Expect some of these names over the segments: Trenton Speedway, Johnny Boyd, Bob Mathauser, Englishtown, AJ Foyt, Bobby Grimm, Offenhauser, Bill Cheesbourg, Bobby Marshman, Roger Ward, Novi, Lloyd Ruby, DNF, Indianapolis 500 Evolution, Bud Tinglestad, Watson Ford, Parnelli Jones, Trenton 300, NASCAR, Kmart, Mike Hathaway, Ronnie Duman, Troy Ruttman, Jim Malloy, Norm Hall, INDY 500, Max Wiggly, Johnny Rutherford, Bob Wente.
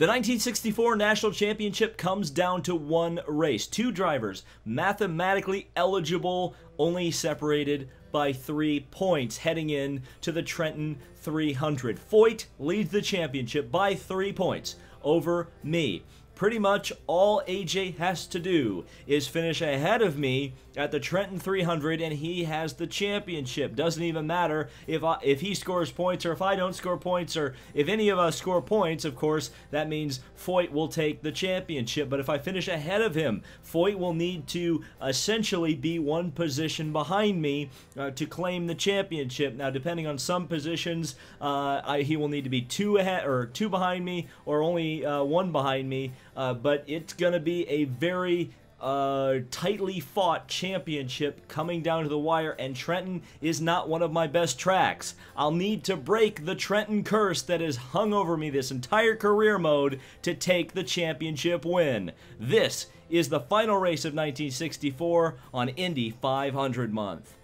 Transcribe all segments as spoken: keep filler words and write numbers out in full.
The nineteen sixty-four National Championship comes down to one race. Two drivers mathematically eligible, only separated by three points heading in to the Trenton three hundred. Foyt leads the championship by three points over me. Pretty much all A J has to do is finish ahead of me at the Trenton three hundred and he has the championship. Doesn't even matter if I, if he scores points or if I don't score points or if any of us score points, of course, that means Foyt will take the championship. But if I finish ahead of him, Foyt will need to essentially be one position behind me uh, to claim the championship. Now, depending on some positions, uh, I, he will need to be two ahead or two behind me or only uh, one behind me. Uh, but it's going to be a very uh, tightly fought championship coming down to the wire, and Trenton is not one of my best tracks. I'll need to break the Trenton curse that has hung over me this entire career mode to take the championship win. This is the final race of nineteen sixty-four on Indy five hundred month.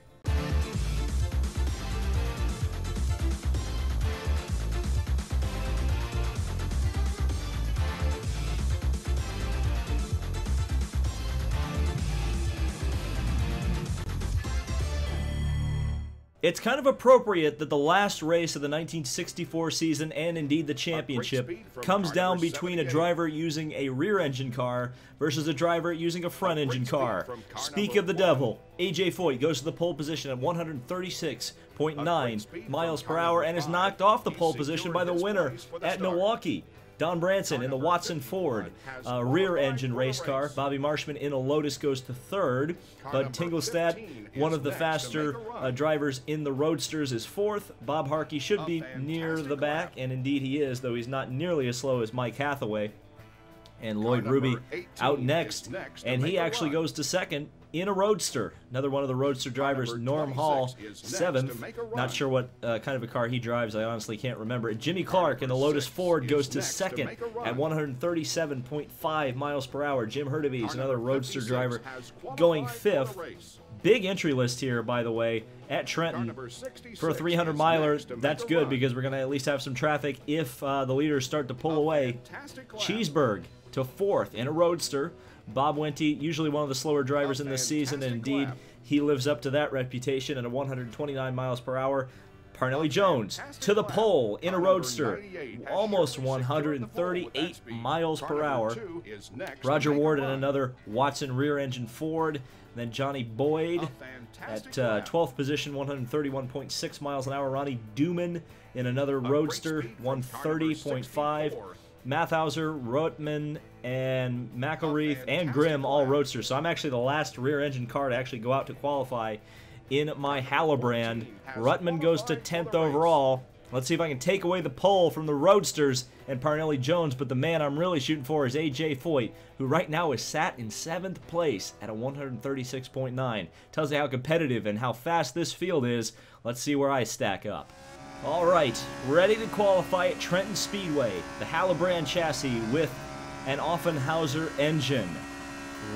It's kind of appropriate that the last race of the nineteen sixty-four season, and indeed the championship, comes down between a driver using a rear-engine car versus a driver using a front-engine car. Speak of the devil, A J Foyt goes to the pole position at one thirty-six point nine miles per hour and is knocked off the pole position by the winner at Milwaukee, Don Branson, in the Watson Ford uh, rear-engine race car. Bobby Marshman in a Lotus goes to third. Bud Tinglestad, one of the faster uh, drivers in the Roadsters, is fourth. Bob Harkey should be near the back, and indeed he is, though he's not nearly as slow as Mike Hathaway. And Lloyd Ruby out next, and he actually goes to second in a Roadster. Another one of the Roadster drivers, Norm Hall, seventh. Not sure what uh, kind of a car he drives. I honestly can't remember. Jimmy Clark in the Lotus Ford goes to second at one thirty-seven point five miles per hour. Jim Hurtubise, another Roadster driver, going fifth. Big entry list here, by the way, at Trenton. For a three hundred miler, that's good because we're going to at least have some traffic if uh, the leaders start to pull away. Cheesbourg to fourth in a Roadster. Bob Wente, usually one of the slower drivers in this season, and indeed he lives up to that reputation at a one twenty-nine miles per hour. Parnelli Jones to the pole in a Roadster, almost one thirty-eight miles per hour. Roger Ward and another Watson rear-engine Ford. Then Johnny Boyd at uh, twelfth position, one thirty-one point six miles an hour. Ronnie Duman in another Roadster, one thirty point five. Mathauser, Ruttman, and McElreath and Grimm all Roadsters. So I'm actually the last rear-engine car to actually go out to qualify in my Hallibrand. Ruttman goes to tenth overall. Let's see if I can take away the pole from the Roadsters and Parnelli Jones, but the man I'm really shooting for is A J Foyt, who right now is sat in seventh place at a one thirty-six point nine. Tells you how competitive and how fast this field is. Let's see where I stack up. All right, ready to qualify at Trenton Speedway. The Hallibrand chassis with an Offenhauser engine.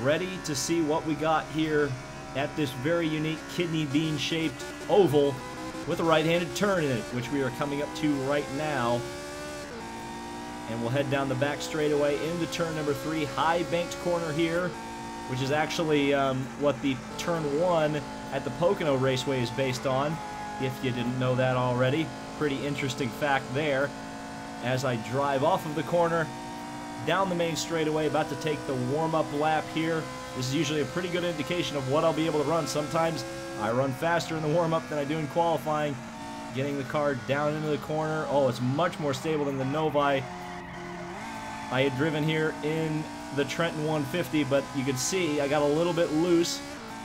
Ready to see what we got here at this very unique kidney bean-shaped oval with a right-handed turn in it, which we are coming up to right now. And we'll head down the back straightaway into turn number three, high banked corner here, which is actually um, what the turn one at the Pocono Raceway is based on, if you didn't know that already. Pretty interesting fact there. As I drive off of the corner, down the main straightaway, about to take the warm-up lap here. This is usually a pretty good indication of what I'll be able to run. Sometimes I run faster in the warm-up than I do in qualifying. Getting the car down into the corner. Oh, it's much more stable than the Novi I had driven here in the Trenton one fifty, but you can see I got a little bit loose,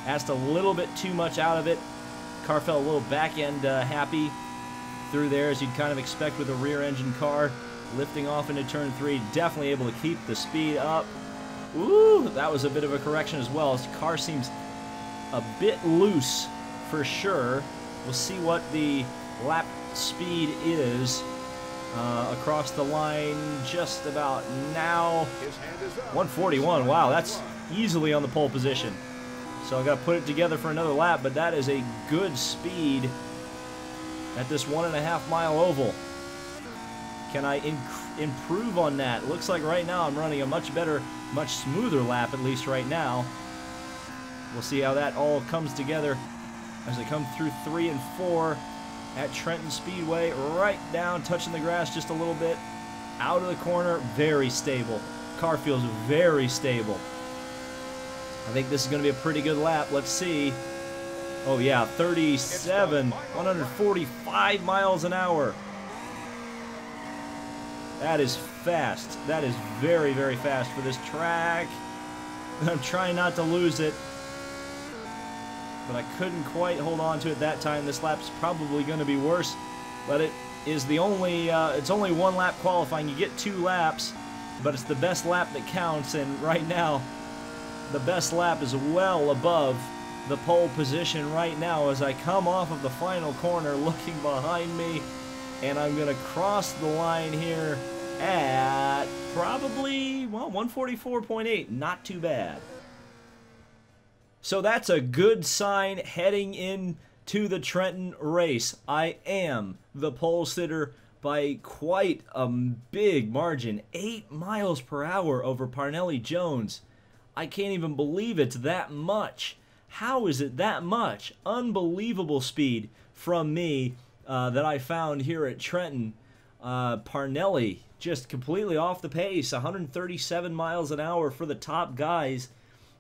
asked a little bit too much out of it. Car felt a little back end uh, happy through there, as you'd kind of expect with a rear engine car. Lifting off into turn three, definitely able to keep the speed up. Ooh, that was a bit of a correction as well. This car seems a bit loose for sure. We'll see what the lap speed is uh, across the line just about now. one forty-one, wow, that's easily on the pole position. So I've got to put it together for another lap, but that is a good speed at this one and a half mile oval. Can I improve on that. Looks like right now I'm running a much better, much smoother lap, at least right now. We'll see how that all comes together as they come through three and four at Trenton Speedway. Right down, touching the grass just a little bit. Out of the corner, very stable. Car feels very stable. I think this is going to be a pretty good lap. Let's see. Oh yeah, thirty-seven, one forty-five miles an hour. That is fast. That is very, very fast for this track. I'm trying not to lose it, but I couldn't quite hold on to it that time. This lap's probably going to be worse, but it is the only, uh, it's only one lap qualifying. You get two laps, but it's the best lap that counts, and right now, the best lap is well above the pole position right now as I come off of the final corner looking behind me, and I'm going to cross the line here at probably, well, one forty-four point eight. Not too bad. So that's a good sign heading into the Trenton race. I am the pole sitter by quite a big margin. Eight miles per hour over Parnelli Jones. I can't even believe it's that much. How is it that much? Unbelievable speed from me uh, that I found here at Trenton. Uh, Parnelli just completely off the pace. one thirty-seven miles an hour for the top guys.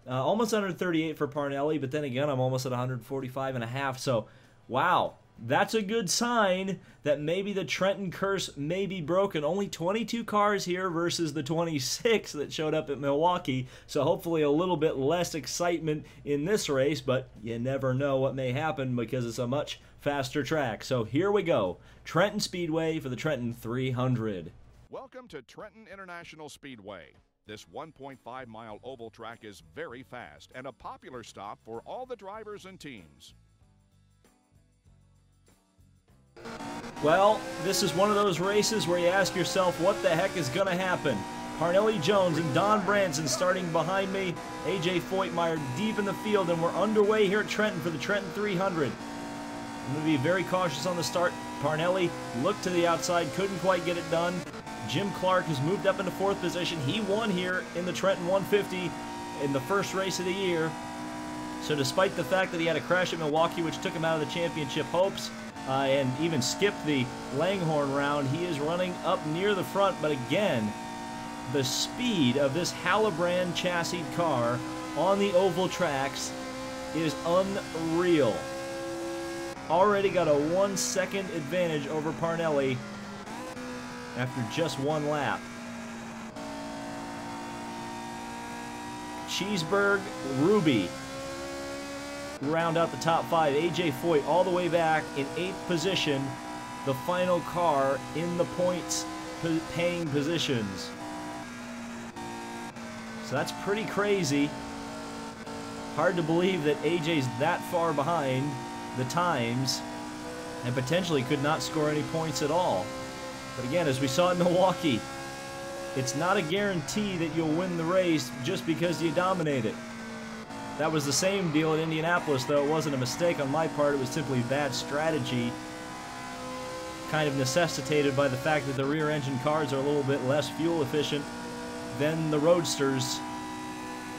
Uh, almost one thirty-eight for Parnelli, but then again, I'm almost at one forty-five and a half. So, wow, that's a good sign that maybe the Trenton curse may be broken. Only twenty-two cars here versus the twenty-six that showed up at Milwaukee. So hopefully a little bit less excitement in this race, but you never know what may happen because it's a much faster track. So here we go. Trenton Speedway for the Trenton three hundred. Welcome to Trenton International Speedway. This one point five mile oval track is very fast and a popular stop for all the drivers and teams. Well, this is one of those races where you ask yourself, what the heck is going to happen? Parnelli Jones and Don Branson starting behind me. A J Foytmeyer deep in the field, and we're underway here at Trenton for the Trenton three hundred. I'm going to be very cautious on the start. Parnelli looked to the outside, couldn't quite get it done. Jim Clark has moved up into fourth position. He won here in the Trenton one fifty in the first race of the year. So despite the fact that he had a crash at Milwaukee, which took him out of the championship hopes, uh, and even skipped the Langhorne round, he is running up near the front. But again, the speed of this Hallibrand chassis car on the oval tracks is unreal. Already got a one-second advantage over Parnelli after just one lap. Cheesbourg, Ruby round out the top five. A J Foyt all the way back in eighth position, the final car in the points paying positions. So that's pretty crazy. Hard to believe that A J's that far behind the times and potentially could not score any points at all. But again, as we saw in Milwaukee, it's not a guarantee that you'll win the race just because you dominate it. That was the same deal at Indianapolis, though it wasn't a mistake on my part. It was simply bad strategy, kind of necessitated by the fact that the rear engine cars are a little bit less fuel efficient than the roadsters,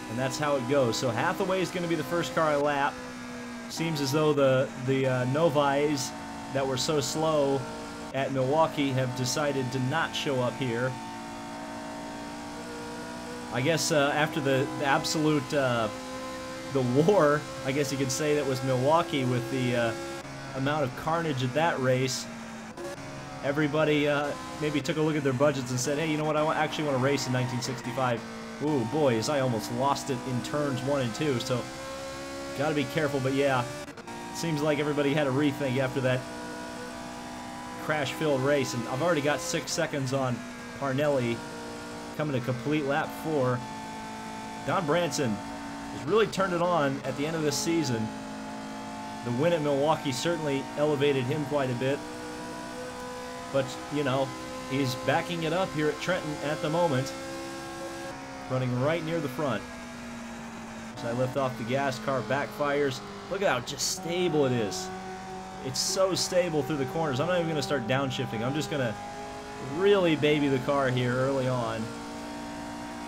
and that's how it goes. So Hathaway is going to be the first car I lap. Seems as though the, the uh, Novis that were so slow at Milwaukee have decided to not show up here. I guess uh, after the, the absolute uh, the war, I guess you could say, that was Milwaukee with the uh, amount of carnage at that race, everybody uh, maybe took a look at their budgets and said, hey, you know what, I actually want to race in nineteen sixty-five. Ooh, boy, as I almost lost it in turns one and two, so gotta be careful. But yeah, seems like everybody had a rethink after that crash-filled race, and I've already got six seconds on Parnelli coming to complete lap four. Don Branson has really turned it on at the end of this season. The win at Milwaukee certainly elevated him quite a bit, but you know, he's backing it up here at Trenton at the moment, running right near the front. As I lift off the gas, car backfires. Look at how just stable it is. It's so stable through the corners. I'm not even going to start downshifting. I'm just going to really baby the car here early on.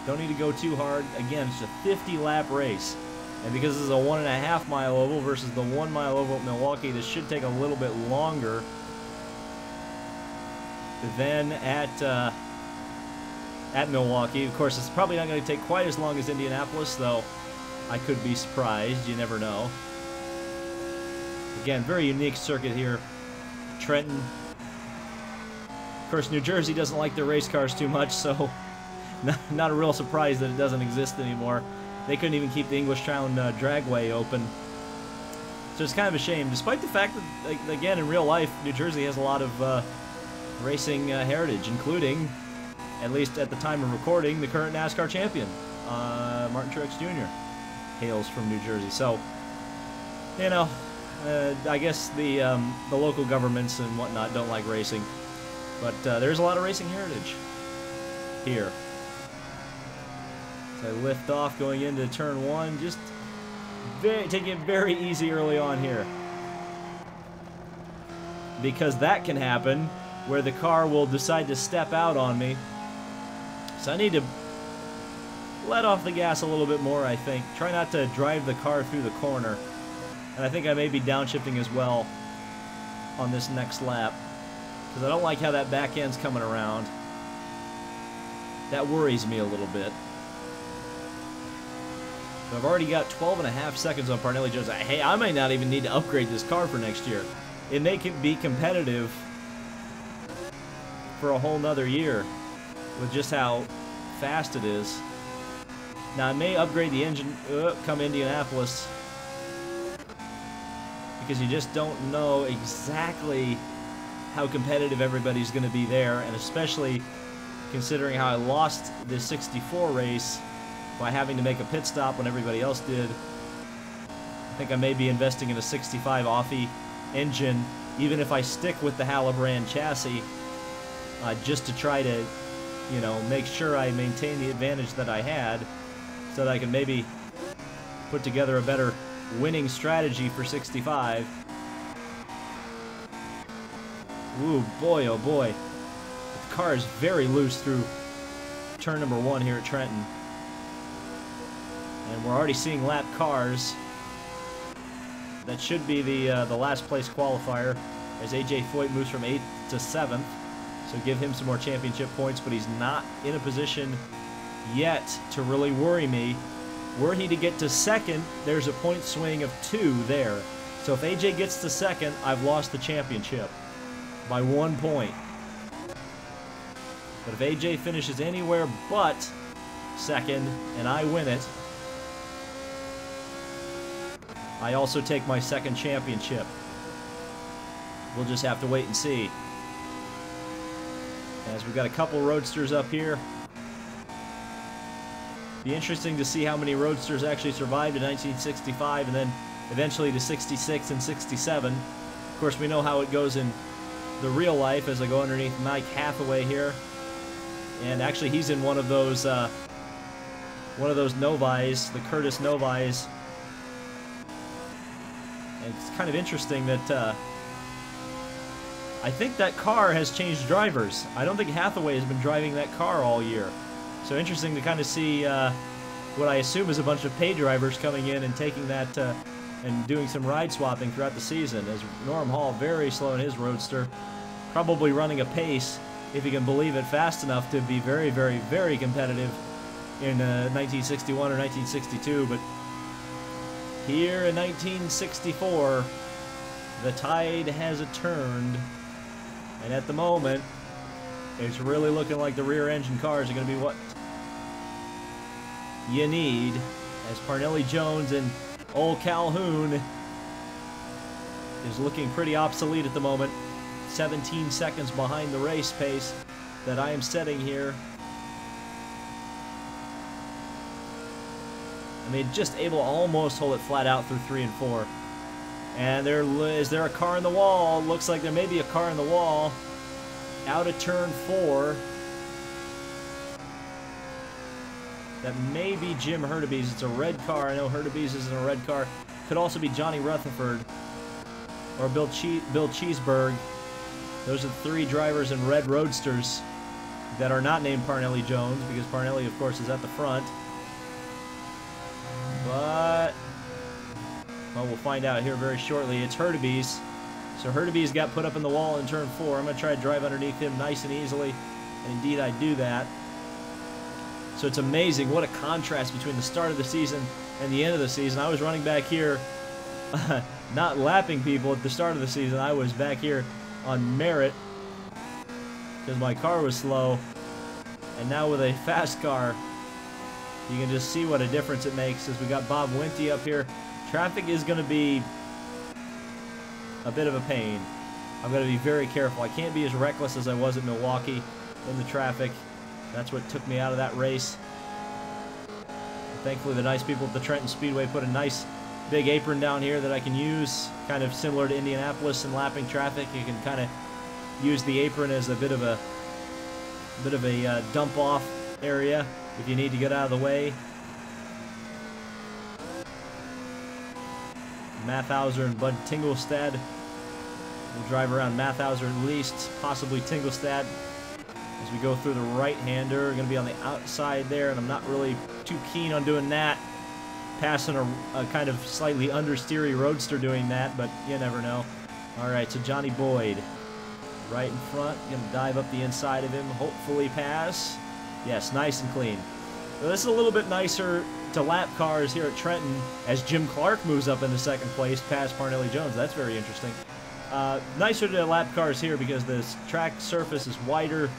Don't need to go too hard. Again, it's a fifty lap race. And because this is a one and a half mile oval versus the one mile oval at Milwaukee, this should take a little bit longer than at uh, at Milwaukee. Of course, it's probably not going to take quite as long as Indianapolis, though I could be surprised. You never know. Again, very unique circuit here, Trenton. Of course, New Jersey doesn't like their race cars too much, so not, not a real surprise that it doesn't exist anymore. They couldn't even keep the Englishtown uh, dragway open. So it's kind of a shame, despite the fact that, again, in real life, New Jersey has a lot of uh, racing uh, heritage, including, at least at the time of recording, the current NASCAR champion, uh, Martin Truex Junior hails from New Jersey. So, you know, uh, I guess the, um, the local governments and whatnot don't like racing. But uh, there's a lot of racing heritage here. So I lift off going into turn one, just very, taking it very easy early on here. Because that can happen where the car will decide to step out on me. So I need to let off the gas a little bit more, I think. Try not to drive the car through the corner. And I think I may be downshifting as well on this next lap, because I don't like how that back end's coming around. That worries me a little bit. But I've already got twelve and a half seconds on Parnelli Jones. Hey, I might not even need to upgrade this car for next year. It may be competitive for a whole nother year with just how fast it is. Now, I may upgrade the engine uh, come Indianapolis, because you just don't know exactly how competitive everybody's going to be there, and especially considering how I lost the sixty-four race by having to make a pit stop when everybody else did. I think I may be investing in a sixty-five Offie engine, even if I stick with the Hallibrand chassis, uh, just to try to, you know, make sure I maintain the advantage that I had, so that I can maybe put together a better winning strategy for sixty-five. Ooh, boy, oh boy. The car is very loose through turn number one here at Trenton. And we're already seeing lap cars. That should be the uh, the last place qualifier, as A J Foyt moves from eighth to seventh. So give him some more championship points, but he's not in a position yet to really worry me. Were he to get to second, there's a point swing of two there. So if A J gets to second, I've lost the championship by one point. But if A J finishes anywhere but second and I win it, I also take my second championship. We'll just have to wait and see, as we've got a couple roadsters up here. Be interesting to see how many roadsters actually survived in nineteen sixty-five and then eventually to sixty-six and sixty-seven. Of course, we know how it goes in the real life, as I go underneath Mike Hathaway here, and actually he's in one of those uh, one of those Novis, the Curtis Novis, and it's kind of interesting that uh, I think that car has changed drivers. I don't think Hathaway has been driving that car all year, so interesting to kind of see uh, what I assume is a bunch of pay drivers coming in and taking that uh, and doing some ride swapping throughout the season, as Norm Hall very slow in his roadster, probably running a pace, if you can believe it, fast enough to be very, very, very competitive in uh, nineteen sixty-one or nineteen sixty-two, but here in nineteen sixty-four, the tide has turned, and at the moment, it's really looking like the rear engine cars are going to be what you need, as Parnelli Jones and old Calhoun is looking pretty obsolete at the moment. seventeen seconds behind the race pace that I am setting here. I mean, just able to almost hold it flat out through three and four. And there is there a car in the wall? Looks like there may be a car in the wall. Out of turn four. That may be Jim Hurtubise. It's a red car. I know Hurtubise is in a red car. Could also be Johnny Rutherford or Bill, che Bill Cheesbourg. Those are the three drivers in red Roadsters that are not named Parnelli Jones, because Parnelli, of course, is at the front. But, well, we'll find out here very shortly. It's Hurtubise. So Hurtubise got put up in the wall in turn four. I'm going to try to drive underneath him nice and easily. And indeed, I do that. So it's amazing what a contrast between the start of the season and the end of the season. I was running back here, not lapping people at the start of the season. I was back here on merit because my car was slow. And now with a fast car, you can just see what a difference it makes as we got Bob Wente up here. Traffic is going to be a bit of a pain. I've got to be very careful. I can't be as reckless as I was at Milwaukee in the traffic. That's what took me out of that race. Thankfully, the nice people at the Trenton Speedway put a nice big apron down here that I can use, kind of similar to Indianapolis and lapping traffic. You can kind of use the apron as a bit of a, a bit of a uh, dump-off area if you need to get out of the way. Mathauser and Bud Tinglestad will drive around Mathauser at least, possibly Tinglestad. As we go through the right-hander, we're going to be on the outside there, and I'm not really too keen on doing that. Passing a, a kind of slightly understeery Roadster doing that, but you never know. All right, so Johnny Boyd right in front. Going to dive up the inside of him, hopefully pass. Yes, nice and clean. So this is a little bit nicer to lap cars here at Trenton as Jim Clark moves up into second place past Parnelli Jones. That's very interesting. Uh, nicer to lap cars here because this track surface is wider.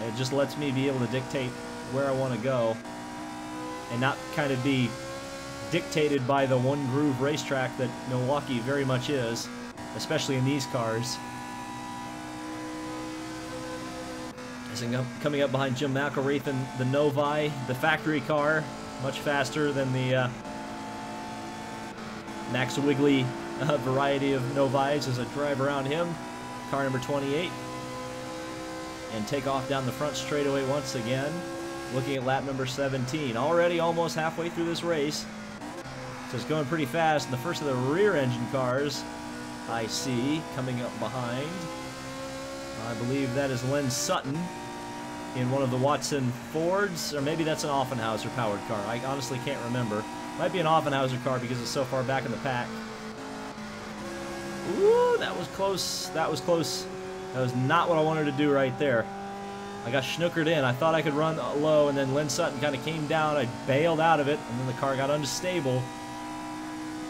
It just lets me be able to dictate where I want to go and not kind of be dictated by the one groove racetrack that Milwaukee very much is, especially in these cars. As I'm coming up behind Jim McElreath and the Novi, the factory car, much faster than the uh, Max Wiggly uh, variety of Novis as I drive around him. Car number twenty-eight. And take off down the front straightaway once again. Looking at lap number seventeen. Already almost halfway through this race. So it's going pretty fast. And the first of the rear engine cars I see coming up behind. I believe that is Len Sutton in one of the Watson Fords. Or maybe that's an Offenhauser powered car. I honestly can't remember. Might be an Offenhauser car because it's so far back in the pack. Ooh, that was close. That was close. That was not what I wanted to do right there. I got schnookered in. I thought I could run low, and then Len Sutton kind of came down. I bailed out of it, and then the car got unstable.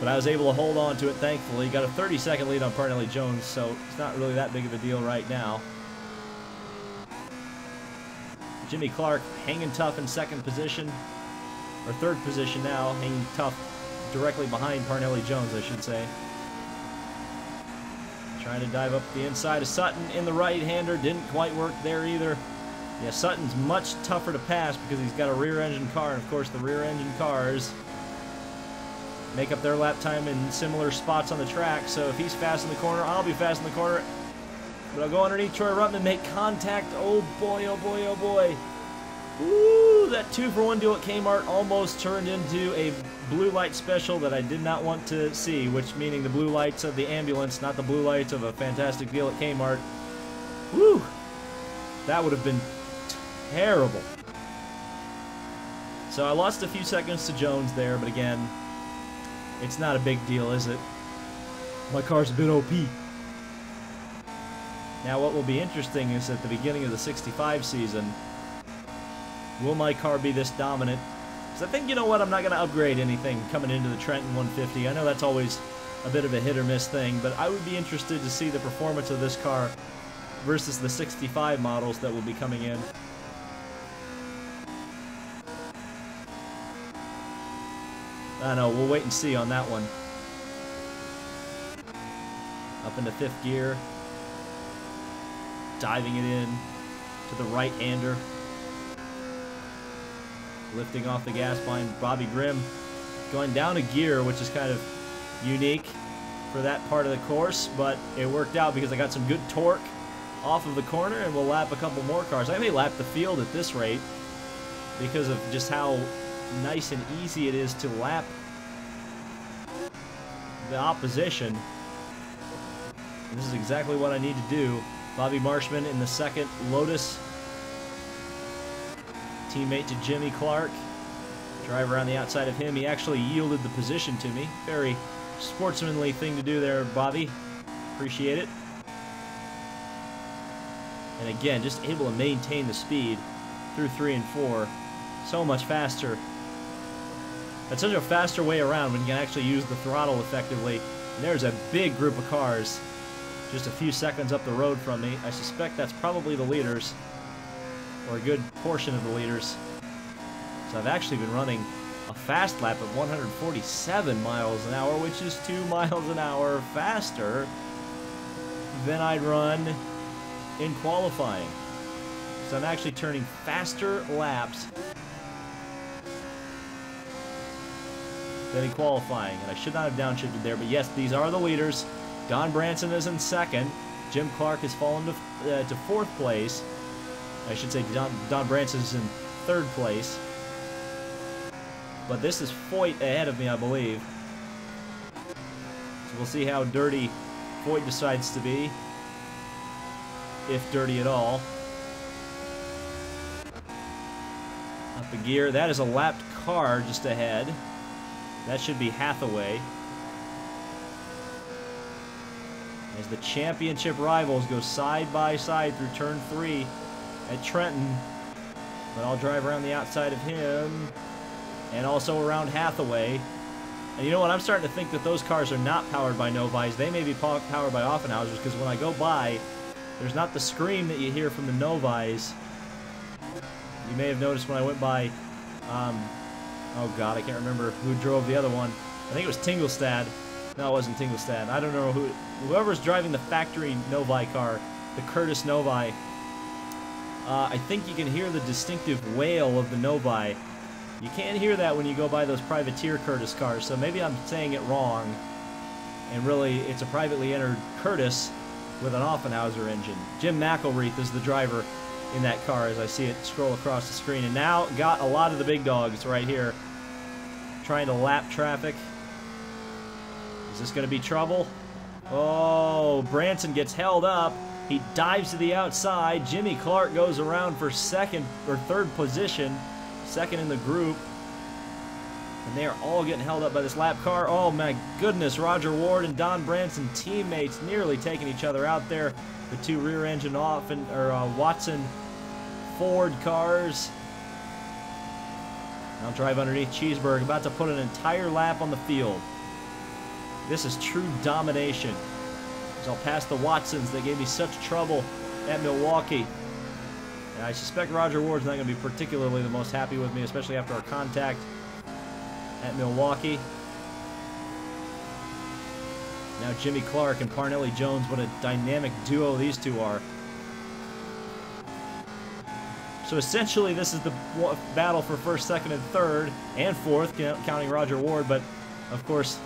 But I was able to hold on to it, thankfully. Got a thirty-second lead on Parnelli Jones, so it's not really that big of a deal right now. Jimmy Clark hanging tough in second position, or third position now, hanging tough directly behind Parnelli Jones, I should say. Trying to dive up the inside of Sutton in the right-hander. Didn't quite work there either. Yeah, Sutton's much tougher to pass because he's got a rear-engine car. And, of course, the rear-engine cars make up their lap time in similar spots on the track. So if he's fast in the corner, I'll be fast in the corner. But I'll go underneath Troy Ruttman, make contact. Oh, boy, oh, boy, oh, boy. Ooh, that two-for-one deal at Kmart almost turned into a blue light special that I did not want to see, which meaning the blue lights of the ambulance, not the blue lights of a fantastic deal at Kmart. Woo! That would have been terrible. So I lost a few seconds to Jones there, but again, it's not a big deal, is it? My car's a bit O P. Now what will be interesting is at the beginning of the sixty-five season, will my car be this dominant? Because I think, you know what, I'm not going to upgrade anything coming into the Trenton one fifty. I know that's always a bit of a hit or miss thing, but I would be interested to see the performance of this car versus the sixty-five models that will be coming in. I know, we'll wait and see on that one. Up into fifth gear. Diving it in to the right-hander. Lifting off the gas line, Bobby Grimm going down a gear, which is kind of unique for that part of the course, but it worked out because I got some good torque off of the corner, and we'll lap a couple more cars. I may lap the field at this rate because of just how nice and easy it is to lap the opposition. This is exactly what I need to do. Bobby Marshman in the second Lotus. Teammate to Jimmy Clark. Driver on the outside of him. He actually yielded the position to me. Very sportsmanly thing to do there, Bobby. Appreciate it. And again, just able to maintain the speed through three and four. So much faster. That's such a faster way around when you can actually use the throttle effectively. And there's a big group of cars just a few seconds up the road from me. I suspect that's probably the leaders, or a good portion of the leaders. So I've actually been running a fast lap of one hundred forty-seven miles an hour, which is two miles an hour faster than I'd run in qualifying. So I'm actually turning faster laps than in qualifying, and I should not have downshifted there, but yes, these are the leaders. Don Branson is in second. Jim Clark has fallen to, uh, to fourth place. I should say Don, Don Branson is in third place. But this is Foyt ahead of me, I believe. So we'll see how dirty Foyt decides to be, if dirty at all. Up a gear. That is a lapped car just ahead. That should be Hathaway. As the championship rivals go side by side through turn three at Trenton. But I'll drive around the outside of him and also around Hathaway. And you know what? I'm starting to think that those cars are not powered by Novis. They may be powered by Offenhausers, because when I go by, there's not the scream that you hear from the Novis. You may have noticed when I went by, um, oh God, I can't remember who drove the other one. I think it was Tinglestad. No, it wasn't Tinglestad. I don't know who. Whoever's driving the factory Novi car, the Curtis Novi. Uh, I think you can hear the distinctive wail of the Novi. You can't hear that when you go by those privateer Curtis cars, so maybe I'm saying it wrong. And really, it's a privately entered Curtis with an Offenhauser engine. Jim McElreath is the driver in that car as I see it scroll across the screen. And now got a lot of the big dogs right here trying to lap traffic. Is this going to be trouble? Oh, Branson gets held up. He dives to the outside. Jimmy Clark goes around for second or third position, second in the group. And they are all getting held up by this lap car. Oh my goodness, Roger Ward and Don Branson, teammates, nearly taking each other out there. The two rear engine off and or uh, Watson Ford cars. I'll drive underneath Cheesbourg, about to put an entire lap on the field. This is true domination. So I'll pass the Watsons that gave me such trouble at Milwaukee. And I suspect Roger Ward's not going to be particularly the most happy with me, especially after our contact at Milwaukee. Now Jimmy Clark and Parnelli Jones, what a dynamic duo these two are. So essentially this is the battle for first, second, and third, and fourth, counting Roger Ward, but of course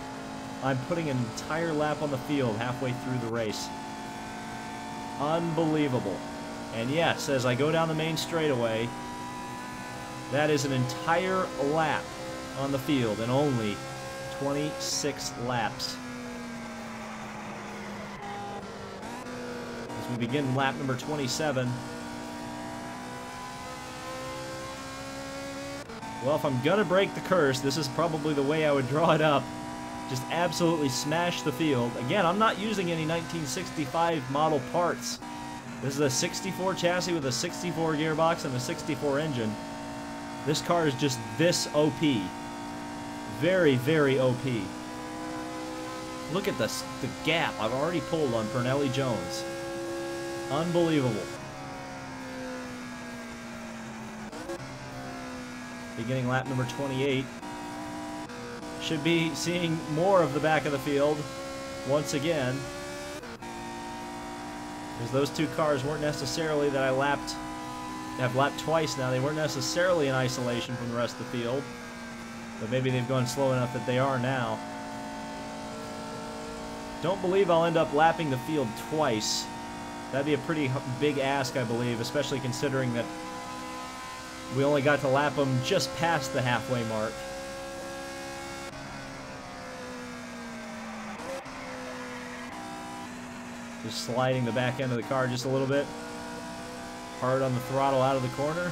I'm putting an entire lap on the field halfway through the race. Unbelievable. And yes, as I go down the main straightaway, that is an entire lap on the field and only twenty-six laps. As we begin lap number twenty-seven. Well, if I'm gonna break the curse, this is probably the way I would draw it up. Just absolutely smash the field. Again, I'm not using any nineteen sixty-five model parts. This is a sixty-four chassis with a sixty-four gearbox and a sixty-four engine. This car is just this O P. Very, very O P. Look at this, the gap I've already pulled on Parnelli Jones. Unbelievable. Beginning lap number twenty-eight. Should be seeing more of the back of the field once again, because those two cars weren't necessarily that I lapped. I've lapped twice now. They weren't necessarily in isolation from the rest of the field, but maybe they've gone slow enough that they are now. Don't believe I'll end up lapping the field twice. That'd be a pretty big ask, I believe, especially considering that we only got to lap them just past the halfway mark. Just sliding the back end of the car just a little bit. Hard on the throttle out of the corner.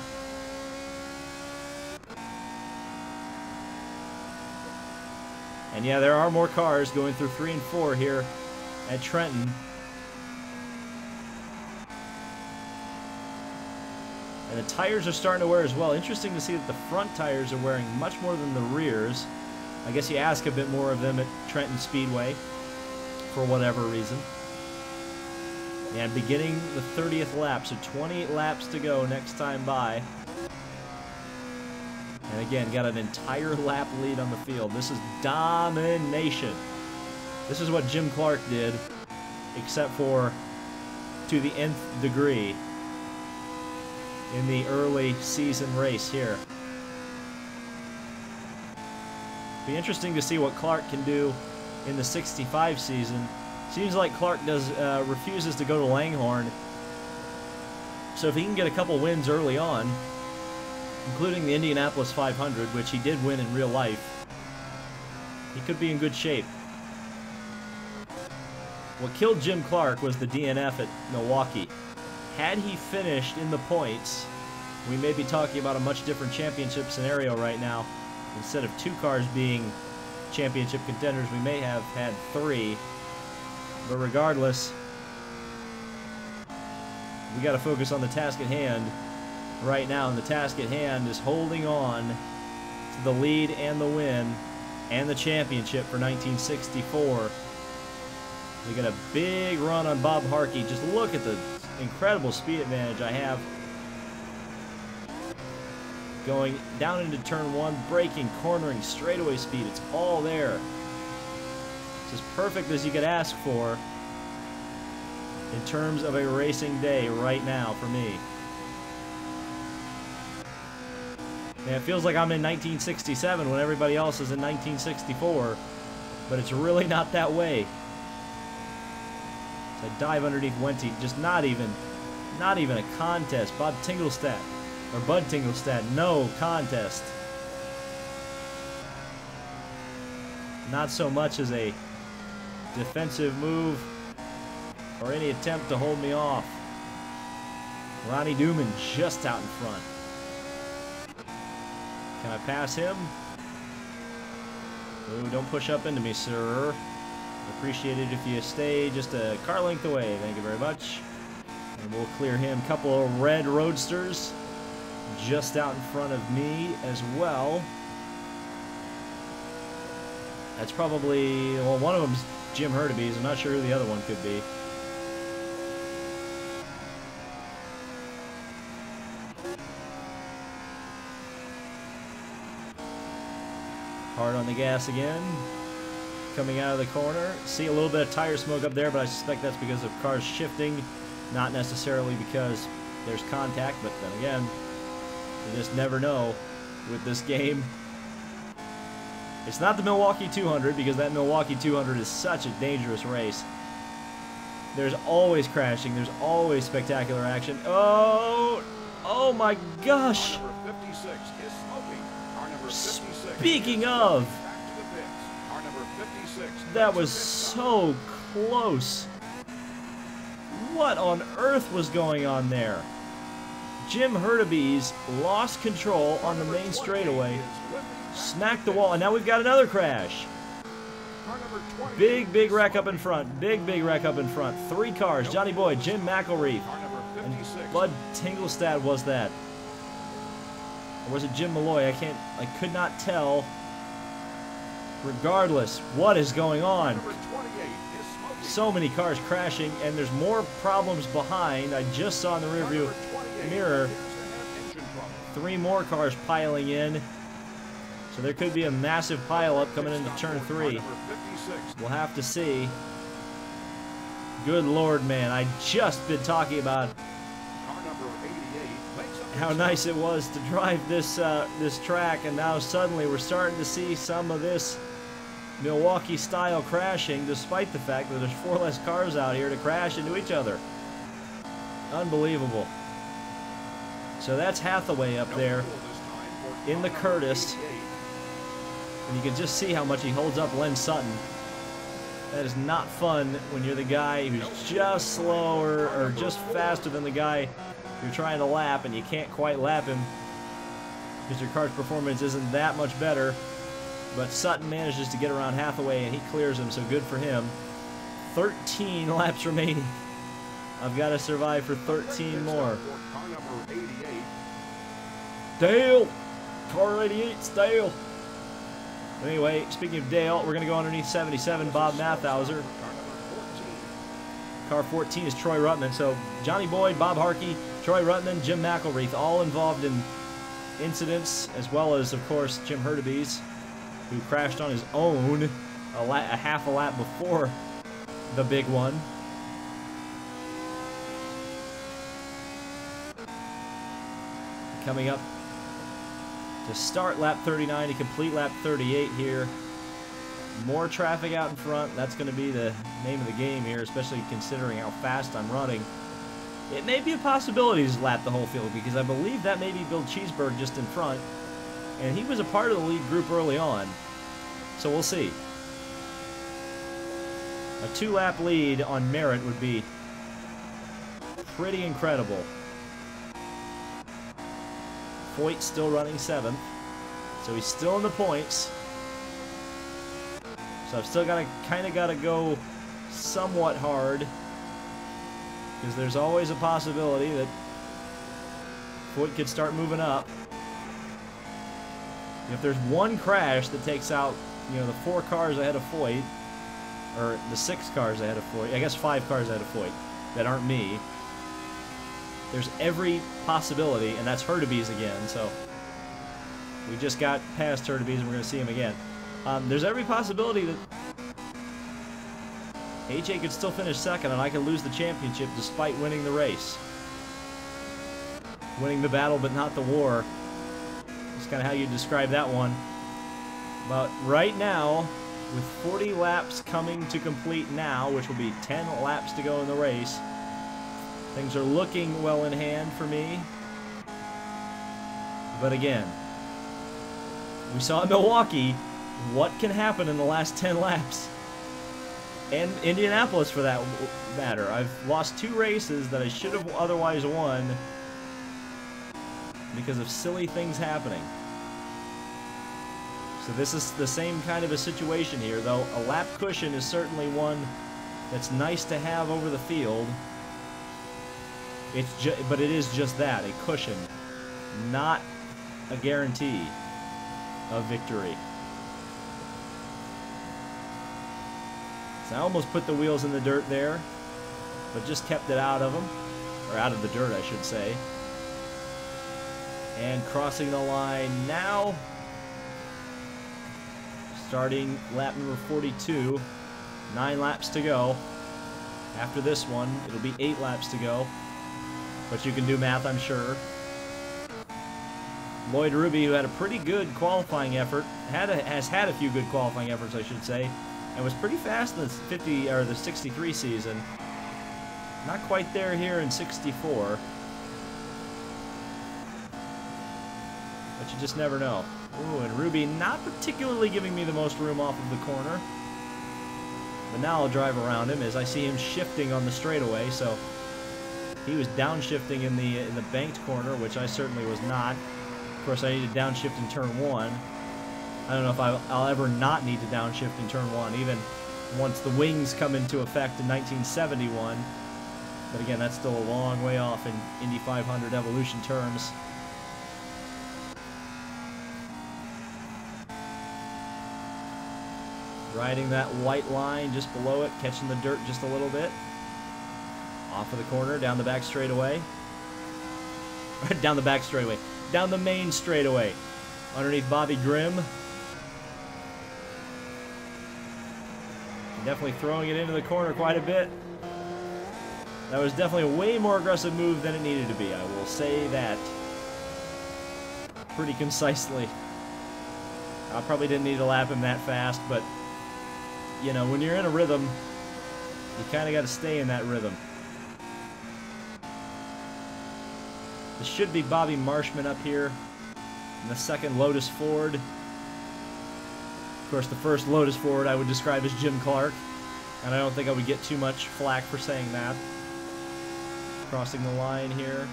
And yeah, there are more cars going through three and four here at Trenton. And the tires are starting to wear as well. Interesting to see that the front tires are wearing much more than the rears. I guess you ask a bit more of them at Trenton Speedway for whatever reason. And beginning the thirtieth lap, so twenty-eight laps to go next time by. And again, got an entire lap lead on the field. This is domination. This is what Jim Clark did, except for to the nth degree in the early season race here. Be interesting to see what Clark can do in the sixty-five season. Seems like Clark does uh, refuses to go to Langhorne. So if he can get a couple wins early on, including the Indianapolis five hundred, which he did win in real life, he could be in good shape. What killed Jim Clark was the D N F at Milwaukee. Had he finished in the points, we may be talking about a much different championship scenario right now. Instead of two cars being championship contenders, we may have had three. But regardless, we got to focus on the task at hand right now, and the task at hand is holding on to the lead and the win and the championship for nineteen sixty-four. We got a big run on Bob Harkey. Just look at the incredible speed advantage I have. Going down into turn one, braking, cornering, straightaway speed. It's all there. It's as perfect as you could ask for in terms of a racing day right now for me. Man, it feels like I'm in nineteen sixty-seven when everybody else is in nineteen sixty-four, but it's really not that way. So I dive underneath Wente, just not even, not even a contest. Bob Tinglestad, or Bud Tinglestad, no contest. Not so much as a defensive move or any attempt to hold me off. Ronnie Duman just out in front. Can I pass him? Ooh, don't push up into me, sir. Appreciate it if you stay just a car length away. Thank you very much. And we'll clear him. Couple of red roadsters just out in front of me as well. That's probably, well, one of them's Jim Hurtubise. I'm not sure who the other one could be. Hard on the gas again, coming out of the corner. See a little bit of tire smoke up there, but I suspect that's because of cars shifting, not necessarily because there's contact. But then again, you just never know with this game. It's not the Milwaukee two hundred, because that Milwaukee two hundred is such a dangerous race. There's always crashing, there's always spectacular action. Oh, oh my gosh. Speaking of, that was so close. What on earth was going on there? Jim Hurtubise lost control on the main straightaway, smacked the wall, and now we've got another crash. Big, big wreck up in front. Big, big wreck up in front. Three cars, Johnny Boyd, Jim McElreath, and Bud Tinglestad was that. Or was it Jim Malloy? I can't, I could not tell. Regardless, what is going on? So many cars crashing, and there's more problems behind. I just saw in the rearview mirror three more cars piling in. So there could be a massive pileup coming into turn three. We'll have to see. Good Lord, man. I just been talking about how nice it was to drive this uh, this track, and now suddenly we're starting to see some of this Milwaukee style crashing, despite the fact that there's four less cars out here to crash into each other. Unbelievable. So that's Hathaway up there in the Curtis, and you can just see how much he holds up Len Sutton. That is not fun when you're the guy who's just slower or just faster than the guy you're trying to lap and you can't quite lap him because your car's performance isn't that much better. But Sutton manages to get around Hathaway and he clears him, so good for him. thirteen laps remaining. I've got to survive for thirteen more. Dale! Car eighty-eight's Dale! Anyway, speaking of Dale, we're going to go underneath seventy-seven, Bob Mathauser. Car fourteen is Troy Ruttman. So Johnny Boyd, Bob Harkey, Troy Ruttman, Jim McElreath, all involved in incidents, as well as, of course, Jim Hurtubise, who crashed on his own a, la a half a lap before the big one. Coming up to start lap thirty-nine, to complete lap thirty-eight here. More traffic out in front. That's going to be the name of the game here, especially considering how fast I'm running. It may be a possibility to lap the whole field, because I believe that may be Bill Cheesbourg just in front, and he was a part of the lead group early on. So we'll see. A two-lap lead on merit would be pretty incredible. Foyt still running seventh, so he's still in the points. So I've still got to kind of got to go somewhat hard, because there's always a possibility that Foyt could start moving up. And if there's one crash that takes out, you know, the four cars ahead of Foyt, or the six cars ahead of Foyt, I guess five cars ahead of Foyt that aren't me, there's every possibility, and that's Hurtubise again, so we just got past Hurtubise and we're going to see him again. Um, there's every possibility that A J could still finish second and I could lose the championship despite winning the race. Winning the battle but not the war. That's kind of how you describe that one. But right now, with forty laps coming to complete now, which will be ten laps to go in the race, things are looking well in hand for me. But again, we saw in Milwaukee what can happen in the last ten laps. And Indianapolis, for that matter. I've lost two races that I should have otherwise won because of silly things happening. So this is the same kind of a situation here, though a lap cushion is certainly one that's nice to have over the field. It's ju but it is just that, a cushion, not a guarantee of victory. So I almost put the wheels in the dirt there, but just kept it out of them, or out of the dirt, I should say. And crossing the line now, starting lap number forty-two, nine laps to go. After this one, it'll be eight laps to go. But you can do math, I'm sure. Lloyd Ruby, who had a pretty good qualifying effort, had a, has had a few good qualifying efforts, I should say, and was pretty fast in the fifty or the sixty-three season. Not quite there here in sixty-four, but you just never know. Ooh, and Ruby not particularly giving me the most room off of the corner, but now I'll drive around him as I see him shifting on the straightaway. So. He was downshifting in the in the banked corner, which I certainly was not. Of course, I needed to downshift in turn one. I don't know if I, I'll ever not need to downshift in turn one, even once the wings come into effect in nineteen seventy-one. But again, that's still a long way off in Indy five hundred Evolution terms. Riding that white line just below it, catching the dirt just a little bit. Off of the corner, down the back straightaway. Down the back straightaway. Down the main straightaway. Underneath Bobby Grimm. Definitely throwing it into the corner quite a bit. That was definitely a way more aggressive move than it needed to be. I will say that pretty concisely. I probably didn't need to lap him that fast, but you know, when you're in a rhythm, you kind of got to stay in that rhythm. This should be Bobby Marshman up here in the second Lotus Ford. Of course, the first Lotus Ford I would describe as Jim Clark. And I don't think I would get too much flack for saying that. Crossing the line here.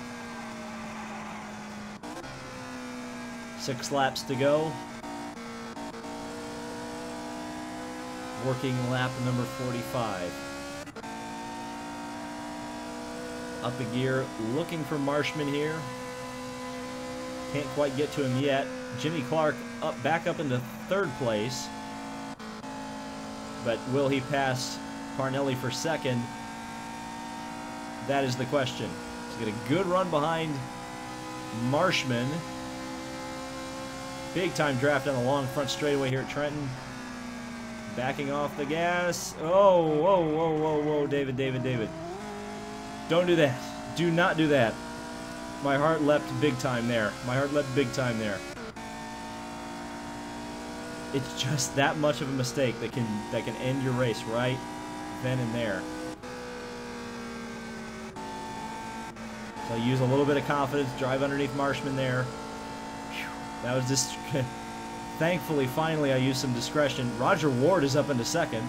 Six laps to go. Working lap number forty-five. Up a gear, looking for Marshman here. Can't quite get to him yet. Jimmy Clark up, back up into third place. But will he pass Parnelli for second? That is the question. He's got a good run behind Marshman. Big time draft on the long front straightaway here at Trenton. Backing off the gas. Oh, whoa, whoa, whoa, whoa, David, David, David. Don't do that. Do not do that. My heart leapt big time there. My heart leapt big time there. It's just that much of a mistake that can that can end your race right then and there. So use a little bit of confidence. Drive underneath Marshman there. That was just... Thankfully, finally, I used some discretion. Roger Ward is up into second.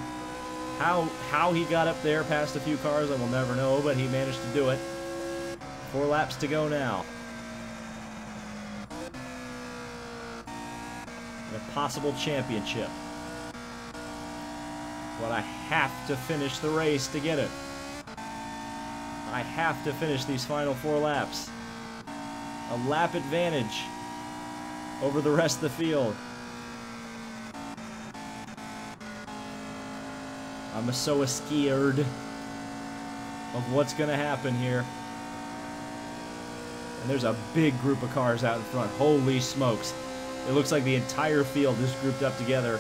How how he got up there past a few cars, I will never know, but he managed to do it. Four laps to go now. And a possible championship. But I have to finish the race to get it. I have to finish these final four laps. A lap advantage over the rest of the field. I'm so scared of what's gonna happen here. And there's a big group of cars out in front. Holy smokes. It looks like the entire field is grouped up together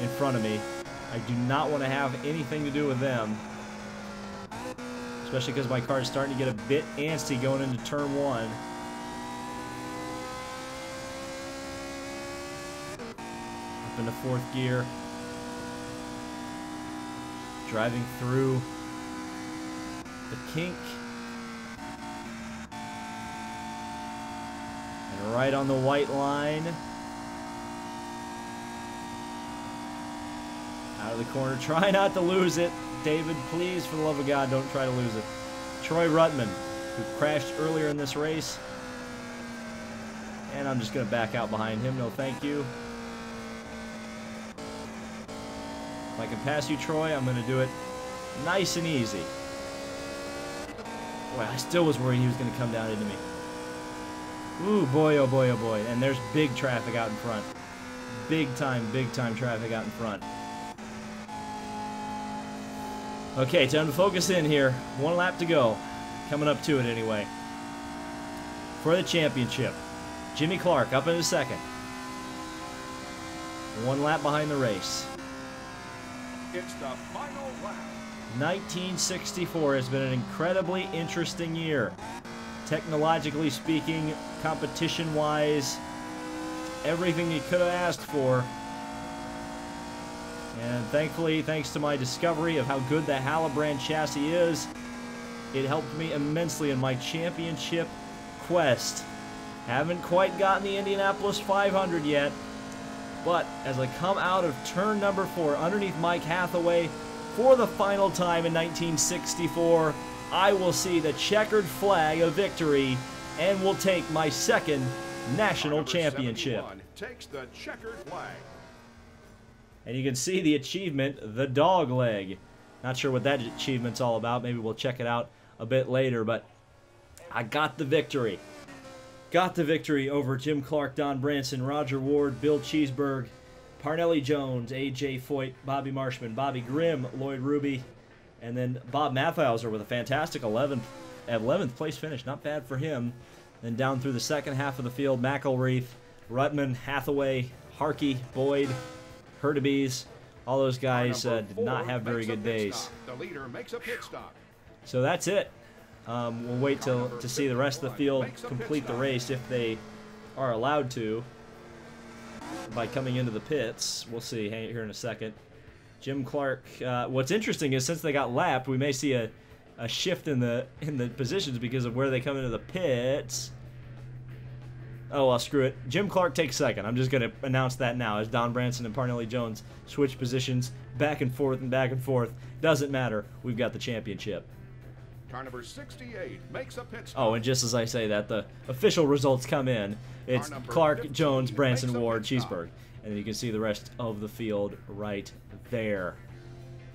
in front of me. I do not want to have anything to do with them. Especially because my car is starting to get a bit antsy going into turn one. Up into fourth gear. Driving through the kink. And right on the white line. Out of the corner. Try not to lose it. David, please, for the love of God, don't try to lose it. Troy Ruttman, who crashed earlier in this race. And I'm just going to back out behind him. No, thank you. If I can pass you, Troy, I'm going to do it nice and easy. Boy, I still was worried he was going to come down into me. Ooh, boy, oh, boy, oh, boy. And there's big traffic out in front. Big time, big time traffic out in front. Okay, time to focus in here. One lap to go. Coming up to it anyway. For the championship, Jimmy Clark up in a second. One lap behind the race. It's the final lap. nineteen sixty-four has been an incredibly interesting year. Technologically speaking, competition-wise, everything you could have asked for. And thankfully, thanks to my discovery of how good the Hallibrand chassis is, it helped me immensely in my championship quest. Haven't quite gotten the Indianapolis five hundred yet, but as I come out of turn number four underneath Mike Hathaway for the final time in nineteen sixty-four, I will see the checkered flag of victory and will take my second national championship. Takes the checkered flag. And you can see the achievement, the dog leg. Not sure what that achievement's all about. Maybe we'll check it out a bit later, but I got the victory. Got the victory over Jim Clark, Don Branson, Roger Ward, Bill Cheesbourg, Parnelli Jones, A J Foyt, Bobby Marshman, Bobby Grimm, Lloyd Ruby, and then Bob Mathauser with a fantastic eleventh, eleventh place finish. Not bad for him. Then down through the second half of the field, McElreath, Ruttman, Hathaway, Harkey, Boyd, Hurtubise, all those guys uh, did not have very good days. The leader makes a pit stop. So that's it. Um, we'll wait till to see the rest of the field complete the race if they are allowed to by coming into the pits. We'll see here in a second. Jim Clark. Uh, what's interesting is since they got lapped, we may see a, a shift in the in the positions because of where they come into the pits. Oh, well, screw it. Jim Clark takes second. I'm just going to announce that now as Don Branson and Parnelli Jones switch positions back and forth and back and forth. Doesn't matter. We've got the championship. Car number sixty-eight makes a pit stop. Oh, and just as I say that, the official results come in. It's Clark, Jones, Branson, Ward, Cheesbourg. And you can see the rest of the field right there.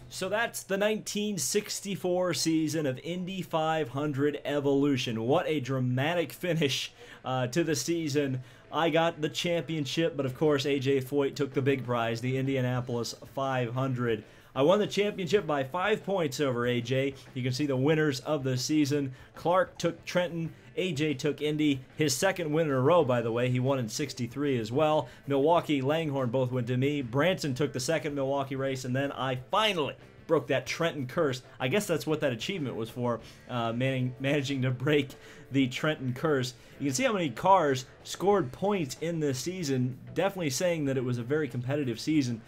So that's the nineteen sixty-four season of Indy five hundred Evolution. What a dramatic finish uh, to the season. I got the championship, but of course A J Foyt took the big prize, the Indianapolis five hundred. I won the championship by five points over A J. You can see the winners of the season. Clark took Trenton. A J took Indy, his second win in a row, by the way. He won in sixty-three as well. Milwaukee, Langhorne both went to me. Branson took the second Milwaukee race, and then I finally broke that Trenton curse. I guess that's what that achievement was for, uh, man managing to break the Trenton curse. You can see how many cars scored points in this season, definitely saying that it was a very competitive season.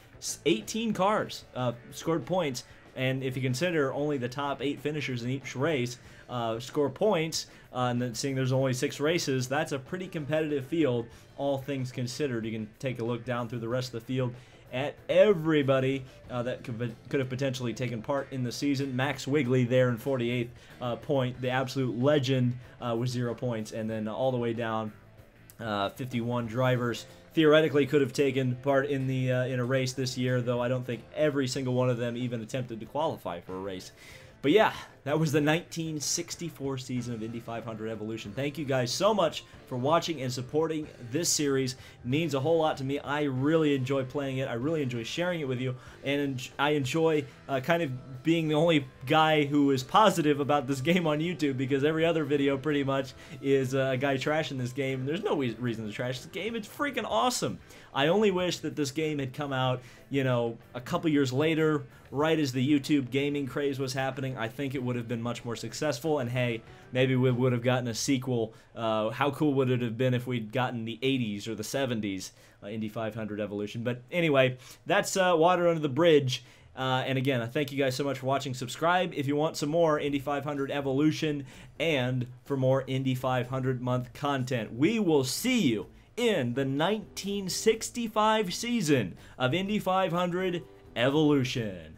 eighteen cars uh, scored points, and if you consider only the top eight finishers in each race uh, score points, uh, and then seeing there's only six races, that's a pretty competitive field, all things considered. You can take a look down through the rest of the field at everybody uh, that could, could have potentially taken part in the season. Max Wiggly there in forty-eighth uh, point, the absolute legend, uh, with zero points, and then all the way down, uh, fifty-one drivers theoretically could have taken part in the uh, in a race this year, though I don't think every single one of them even attempted to qualify for a race. But yeah, that was the nineteen sixty-four season of Indy five hundred Evolution. Thank you guys so much for watching and supporting this series. It means a whole lot to me. I really enjoy playing it. I really enjoy sharing it with you. And I enjoy uh, kind of being the only guy who is positive about this game on YouTube, because every other video pretty much is uh, a guy trashing this game. There's no reason to trash this game. It's freaking awesome. I only wish that this game had come out, you know, a couple years later, right as the YouTube gaming craze was happening. I think it would have been much more successful, and hey, maybe we would have gotten a sequel. Uh, how cool would it have been if we'd gotten the eighties or the seventies uh, Indy five hundred Evolution? But anyway, that's uh, water under the bridge. Uh, and again, I thank you guys so much for watching. Subscribe if you want some more Indy five hundred Evolution and for more Indy five hundred month content. We will see you in the nineteen sixty-five season of Indy five hundred Evolution.